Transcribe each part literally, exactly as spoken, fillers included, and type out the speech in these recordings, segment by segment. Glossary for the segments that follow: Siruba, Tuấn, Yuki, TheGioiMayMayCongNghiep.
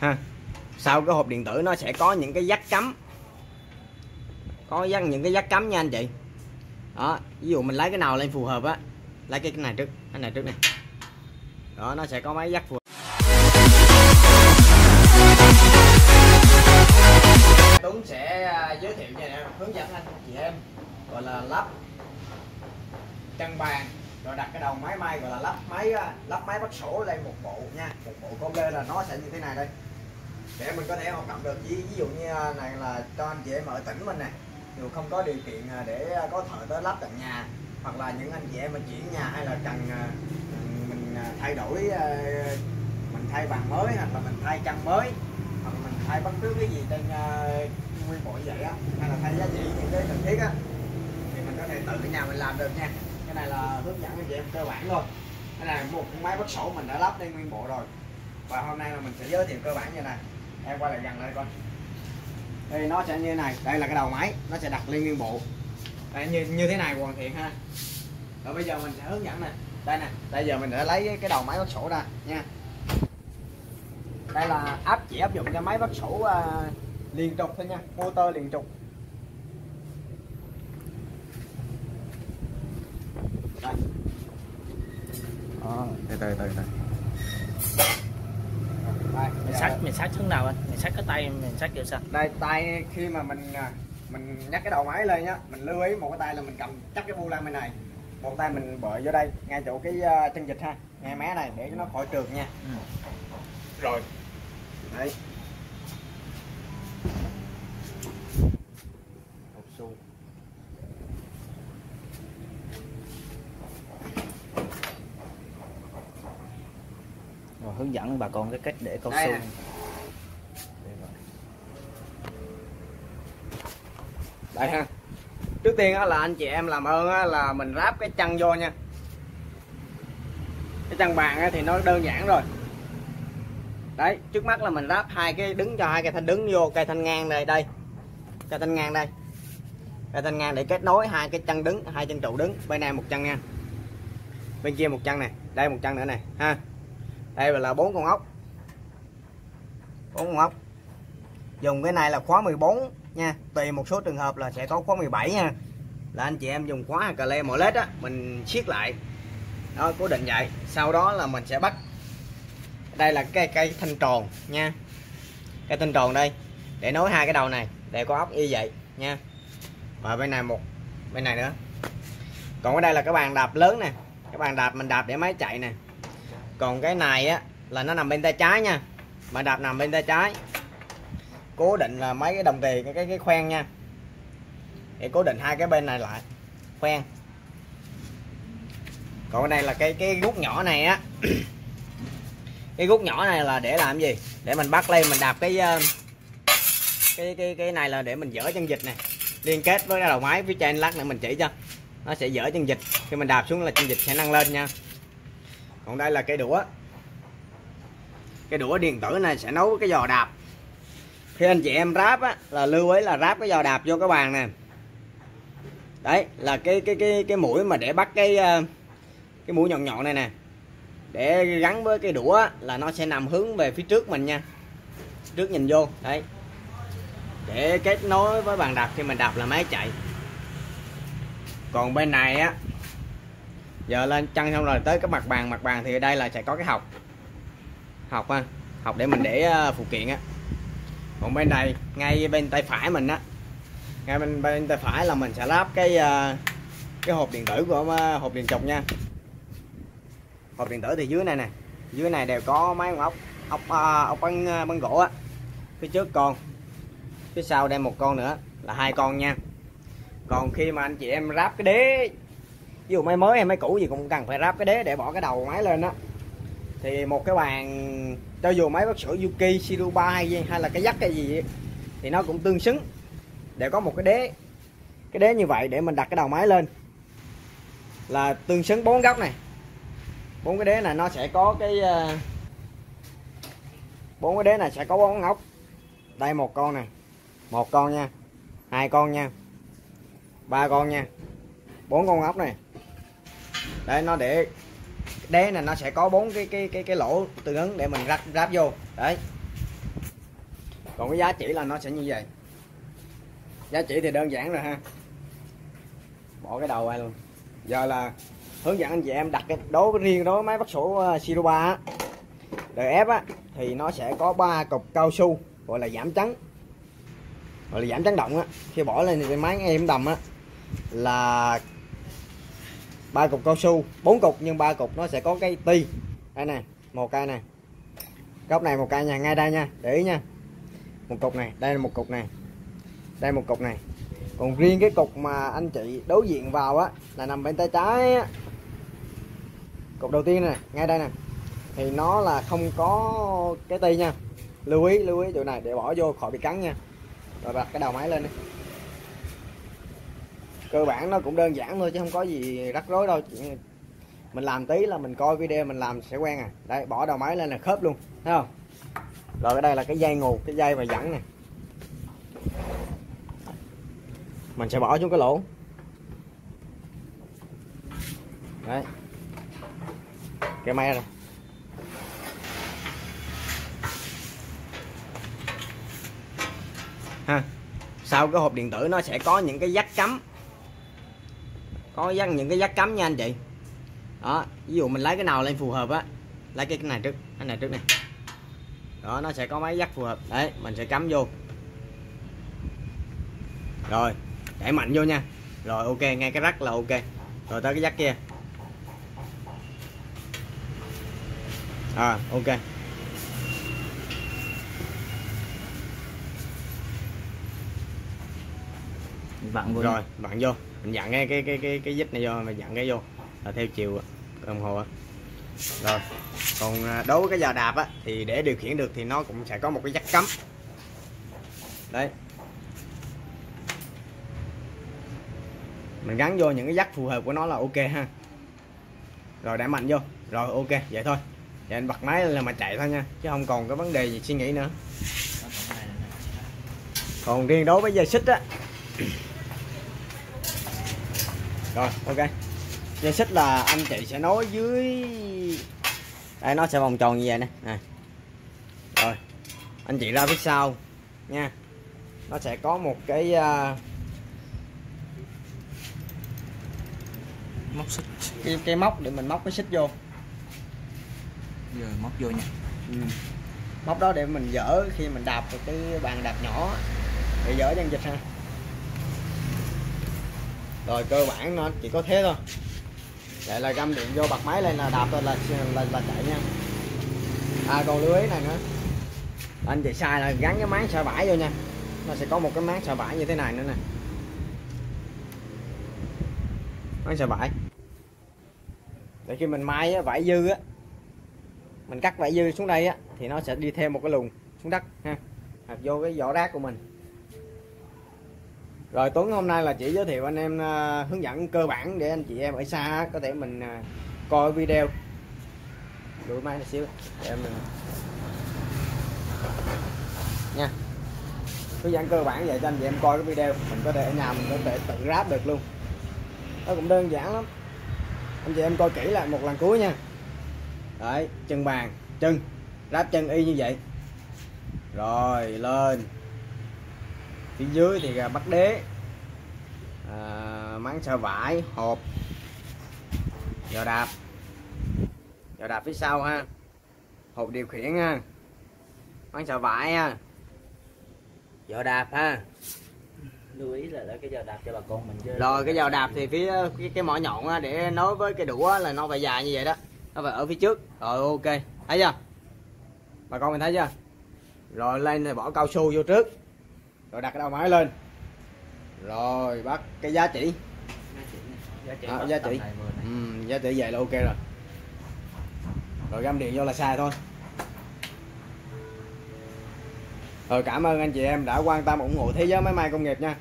ha. Sau cái hộp điện tử nó sẽ có những cái vách cắm, có những cái vách cắm nha anh chị. Đó, ví dụ mình lấy cái nào lên phù hợp á, lấy cái này trước, cái này trước này. Đó, nó sẽ có mấy vách phù hợp. Tuấn sẽ giới thiệu cho em, hướng dẫn anh chị em gọi là lắp chân bàn, rồi đặt cái đầu máy may gọi là lắp máy lắp máy bắt sổ lên một bộ nha, một bộ con lê là nó sẽ như thế này đây, để mình có thể hoạt động được. Ví dụ như này là cho anh chị em ở tỉnh mình này, dù không có điều kiện để có thợ tới lắp tận nhà, hoặc là những anh chị em mình chuyển nhà hay là cần mình thay đổi, mình thay bàn mới hoặc là mình thay căn mới, hoặc là mình thay bất cứ cái gì trên nguyên bộ vậy á, hay là thay giá trị những cái cần thiết á, thì mình có thể tự ở nhà mình làm được nha. Cái này là hướng dẫn anh chị em cơ bản thôi. Cái này một cái máy bắt sổ mình đã lắp lên nguyên bộ rồi, và hôm nay là mình sẽ giới thiệu cơ bản như này. Em quay lại gần lại coi. Đây nó sẽ như này, đây là cái đầu máy, nó sẽ đặt lên nguyên bộ. Đây như như thế này hoàn thiện ha. Rồi bây giờ mình sẽ hướng dẫn nè. Đây nè, bây giờ mình đã lấy cái đầu máy bắt sổ ra nha. Đây là áp chỉ áp dụng cho máy bắt sổ uh, liên trục thôi nha, motor liên trục. Đây. Đó, từ từ từ từ. Đây, mình xách mình xách xuống nào anh, mình xách cái tay mình xách kiểu sao? Đây tay khi mà mình mình nhắc cái đầu máy lên nhá, mình lưu ý một cái tay là mình cầm chắc cái bu lăng bên này, một tay mình bợi vô đây ngay chỗ cái chân vịt ha, ngay mé này để cho nó khỏi trượt nha. Ừ. Rồi đấy. Hướng dẫn bà con cái cách để cao su. Đây ha. Trước tiên là anh chị em làm ơn là mình ráp cái chân vô nha. Cái chân bàn thì nó đơn giản rồi. Đấy, trước mắt là mình ráp hai cái đứng cho hai cây thanh đứng vô, cây thanh ngang này đây. Cây thanh ngang đây. Cây thanh ngang để kết nối hai cái chân đứng, hai chân trụ đứng, bên này một chân nha. Bên kia một chân này, đây một chân nữa này ha. Đây là bốn con ốc, bốn con ốc. Dùng cái này là khóa mười bốn nha, tùy một số trường hợp là sẽ có khóa mười bảy nha. Là anh chị em dùng khóa cờ lê mỏ lết á, mình siết lại. Đó, cố định vậy. Sau đó là mình sẽ bắt. Đây là cái cây thanh tròn nha. Cây thanh tròn đây để nối hai cái đầu này, để có ốc y vậy nha. Và bên này một, bên này nữa. Còn ở đây là cái bàn đạp lớn nè, cái bàn đạp mình đạp để máy chạy nè. Còn cái này á là nó nằm bên tay trái nha, mà đạp nằm bên tay trái. Cố định là mấy cái đồng tiền, cái cái, cái khoen nha, để cố định hai cái bên này lại, khoen. Còn cái này là cái cái gút nhỏ này á, cái gút nhỏ này là để làm gì? Để mình bắt lên mình đạp cái cái cái cái này là để mình dỡ chân vịt này, liên kết với cái đầu máy phía trên, lát nữa mình chỉ cho. Nó sẽ dỡ chân vịt, khi mình đạp xuống là chân vịt sẽ nâng lên nha. Còn đây là cây đũa, cây đũa điện tử này sẽ nấu cái giò đạp. Khi anh chị em ráp á, là lưu ý là ráp cái giò đạp vô cái bàn nè. Đấy là cái cái cái cái mũi mà để bắt cái cái mũi nhọn nhọn này nè, để gắn với cái đũa là nó sẽ nằm hướng về phía trước mình nha, trước nhìn vô đấy, để kết nối với bàn đạp khi mình đạp là máy chạy. Còn bên này á, giờ lên chân xong rồi tới cái mặt bàn, mặt bàn thì đây là sẽ có cái hộc, hộc ha, hộc để mình để phụ kiện á. Còn bên này ngay bên tay phải mình á, ngay bên bên tay phải là mình sẽ lắp cái cái hộp điện tử của hộp điện trục nha. Hộp điện tử thì dưới này nè, dưới này đều có mấy con ốc, ốc ốc băng băng gỗ á, phía trước con, phía sau đây một con nữa, là hai con nha. Còn khi mà anh chị em ráp cái đế, ví dụ máy mới hay máy cũ gì cũng cần phải ráp cái đế để bỏ cái đầu máy lên đó, thì một cái bàn cho dù máy bắt sữa Yuki, Siruba hay gì, hay là cái dắt cái gì thì nó cũng tương xứng để có một cái đế, cái đế như vậy để mình đặt cái đầu máy lên là tương xứng bốn góc này, bốn cái đế này nó sẽ có cái bốn cái đế này sẽ có bốn con ốc. Đây một con này, một con nha, hai con nha, ba con nha, bốn con ốc này. Đấy, nó để đế này nó sẽ có bốn cái cái cái cái lỗ tương ứng để mình ráp ráp vô. Đấy. Còn cái giá chỉ là nó sẽ như vậy. Giá chỉ thì đơn giản rồi ha, bỏ cái đầu ra luôn. Giờ là hướng dẫn anh chị em đặt cái đố riêng đối với máy bắt sổ Siruba đê ép á, thì nó sẽ có ba cục cao su gọi là giảm chấn, gọi là giảm chấn động á. Khi bỏ lên thì máy em đầm á là ba cục cao su, bốn cục, nhưng ba cục nó sẽ có cái ti đây nè, một cây này, góc này một cây nha, ngay đây nha, để ý nha, một cục này, đây là một cục này, đây một cục này. Còn riêng cái cục mà anh chị đối diện vào á là nằm bên tay trái á, cục đầu tiên này, ngay đây nè, thì nó là không có cái ti nha, lưu ý lưu ý chỗ này để bỏ vô khỏi bị cắn nha. Rồi bật cái đầu máy lên đi. Cơ bản nó cũng đơn giản thôi chứ không có gì rắc rối đâu, mình làm tí là mình coi video mình làm sẽ quen à. Đấy, bỏ đầu máy lên là khớp luôn, thấy không? Rồi cái đây là cái dây nguồn, cái dây mà dẫn nè, mình sẽ bỏ xuống cái lỗ. Đấy, cái máy rồi. Ha, sau cái hộp điện tử nó sẽ có những cái vách cắm, có vắt những cái vách cắm nha anh chị. Đó, ví dụ mình lấy cái nào lên phù hợp á, lấy cái này trước, cái này trước này. Đó, nó sẽ có mấy vắt phù hợp. Đấy, mình sẽ cắm vô. Rồi, đẩy mạnh vô nha. Rồi ok, ngay cái rắc là ok. Rồi tới cái vắt kia. À, ok. Vặn vô. Rồi, vặn vô. Mình dặn cái cái cái cái cái vít này vô, mình dặn cái vô. Là theo chiều đồng hồ. Rồi, còn đối với cái giờ đạp á thì để điều khiển được thì nó cũng sẽ có một cái vắt cắm. Đấy, mình gắn vô những cái vắt phù hợp của nó là ok ha. Rồi đẩy mạnh vô. Rồi ok, vậy thôi. Vậy anh bật máy là mà chạy thôi nha, chứ không còn cái vấn đề gì suy nghĩ nữa. Còn riêng đối với dây xích á. Rồi ok. Dây xích là anh chị sẽ nối dưới đây, nó sẽ vòng tròn như vậy nè. Rồi anh chị ra phía sau nha, nó sẽ có một cái uh... móc xích, cái, cái móc để mình móc cái xích vô. Giờ móc vô nha. Ừ. Móc đó để mình dỡ khi mình đạp được cái bàn đạp nhỏ để dỡ cho anh dịch ha. Rồi cơ bản nó chỉ có thế thôi. Vậy là găm điện vô, bật máy lên là đạp thôi là là, là chạy nha. À còn lưu ý này nữa, anh chị sai là gắn cái máng xả vải vô nha. Nó sẽ có một cái máng xả vải như thế này nữa nè, máng xả vải. Để khi mình may á, vải dư á, mình cắt vải dư xuống đây á thì nó sẽ đi theo một cái luồng xuống đất ha, hoặc vô cái vỏ rác của mình. Rồi Tuấn hôm nay là chỉ giới thiệu anh em uh, hướng dẫn cơ bản để anh chị em ở xa có thể mình uh, coi video. Đuổi máy một xíu để mình nha, hướng dẫn cơ bản vậy cho anh chị em coi cái video, mình có thể ở nhà mình có thể tự ráp được luôn. Nó cũng đơn giản lắm, anh chị em coi kỹ lại một lần cuối nha. Đấy, chân bàn, chân ráp chân y như vậy. Rồi lên phía dưới thì bắt đế, à, máng xà vải, hộp, giò đạp, giò đạp phía sau ha, hộp điều khiển ha, máng xà vải ha, giò đạp ha. Lưu ý là cái giò đạp cho bà con mình chứ. Rồi cái giò đạp thì phía cái, cái mỏ nhọn để nối với cái đũa là nó phải dài như vậy đó, nó phải ở phía trước. Rồi ok, thấy chưa? Bà con mình thấy chưa? Rồi lên thì bỏ cao su vô trước. Rồi đặt cái đầu máy lên. Rồi bắt cái giá chỉ. Giá chỉ. À, giá chỉ. Ừ, giá chỉ về là ok rồi. Rồi găm điện vô là xài thôi. Rồi cảm ơn anh chị em đã quan tâm ủng hộ Thế Giới Máy May Công Nghiệp nha.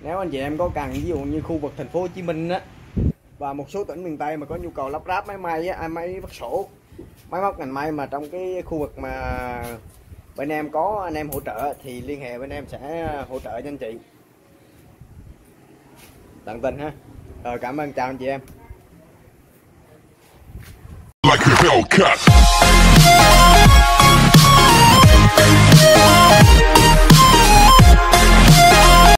Nếu anh chị em có cần ví dụ như khu vực thành phố Hồ Chí Minh á và một số tỉnh miền Tây mà có nhu cầu lắp ráp máy may á, máy bắt sổ, máy móc ngành may mà trong cái khu vực mà bên em có anh em hỗ trợ thì liên hệ bên em sẽ hỗ trợ cho anh chị tận tình ha. Rồi cảm ơn, chào anh chị em.